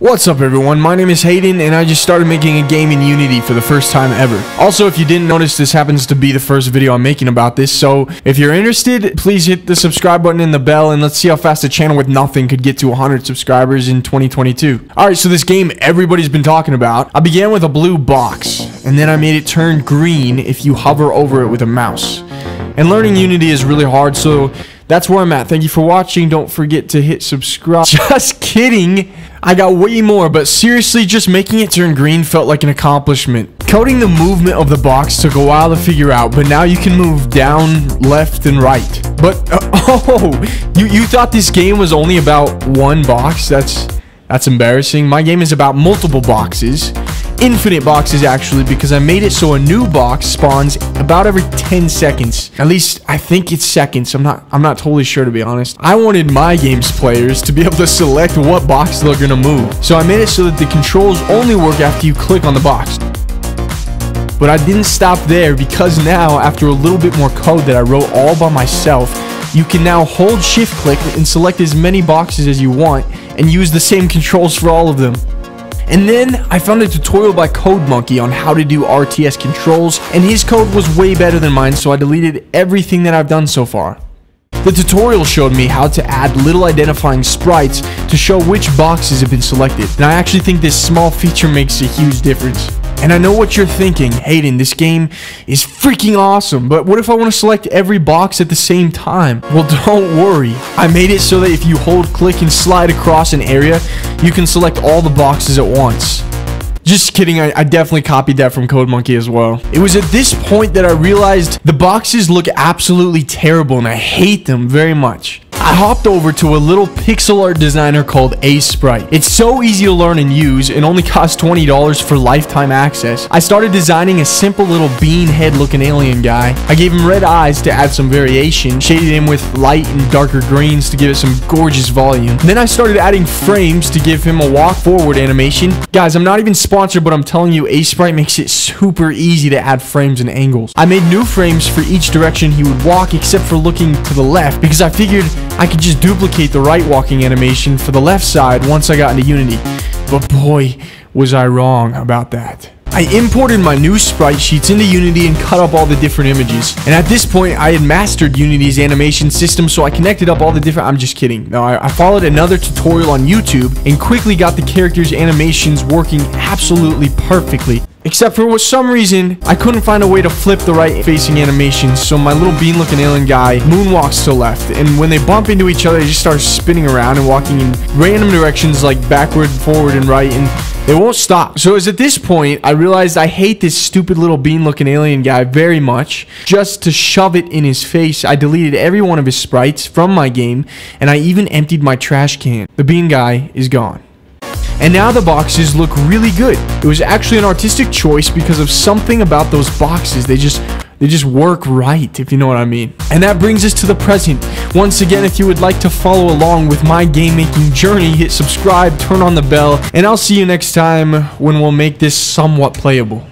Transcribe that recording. What's up everyone, my name is Hayden and I just started making a game in Unity for the first time ever. Also, if you didn't notice, this happens to be the first video I'm making about this, so if you're interested, please hit the subscribe button and the bell, and let's see how fast a channel with nothing could get to 100 subscribers in 2022. Alright, so this game everybody's been talking about. I began with a blue box, and then I made it turn green if you hover over it with a mouse. And learning Unity is really hard, so that's where I'm at. Thank you for watching. Don't forget to hit subscribe. Just kidding. I got way more, but seriously, just making it turn green felt like an accomplishment. Coding the movement of the box took a while to figure out, but now you can move down, left, and right. But, you thought this game was only about one box? That's embarrassing. My game is about multiple boxes. Infinite boxes, actually, because I made it so a new box spawns about every 10 seconds. At least I think it's seconds. I'm not totally sure, to be honest. I wanted my game's players to be able to select what box they're gonna move, so I made it so that the controls only work after you click on the box. But I didn't stop there, because now, after a little bit more code that I wrote all by myself, you can now hold shift click and select as many boxes as you want and use the same controls for all of them. And then I found a tutorial by Code Monkey on how to do RTS controls, and his code was way better than mine, so I deleted everything that I've done so far. The tutorial showed me how to add little identifying sprites to show which boxes have been selected, and I actually think this small feature makes a huge difference. And I know what you're thinking, Hayden, this game is freaking awesome, but what if I want to select every box at the same time? Well, don't worry. I made it so that if you hold, click, and slide across an area, you can select all the boxes at once. Just kidding, I definitely copied that from Code Monkey as well. It was at this point that I realized the boxes look absolutely terrible, and I hate them very much. I hopped over to a little pixel art designer called Aseprite. It's so easy to learn and use, and only costs $20 for lifetime access. I started designing a simple little bean head looking alien guy. I gave him red eyes to add some variation, shaded him with light and darker greens to give it some gorgeous volume. Then I started adding frames to give him a walk forward animation. Guys, I'm not even sponsored, but I'm telling you, Aseprite makes it super easy to add frames and angles. I made new frames for each direction he would walk, except for looking to the left, because I figured I could just duplicate the right walking animation for the left side once I got into Unity. But boy, was I wrong about that. I imported my new sprite sheets into Unity and cut up all the different images. And at this point, I had mastered Unity's animation system, so I connected up all the different... I'm just kidding. No, I followed another tutorial on YouTube and quickly got the characters' animations working absolutely perfectly. Except for some reason, I couldn't find a way to flip the right facing animation, so my little bean looking alien guy moonwalks to left, and when they bump into each other, they just start spinning around and walking in random directions like backward, forward, and right, and they won't stop. So it was at this point, I realized I hate this stupid little bean looking alien guy very much. Just to shove it in his face, I deleted every one of his sprites from my game, and I even emptied my trash can. The bean guy is gone. And now the boxes look really good. It was actually an artistic choice because of something about those boxes. They just work right, if you know what I mean. And that brings us to the present. Once again, if you would like to follow along with my game making journey, hit subscribe, turn on the bell, and I'll see you next time when we'll make this somewhat playable.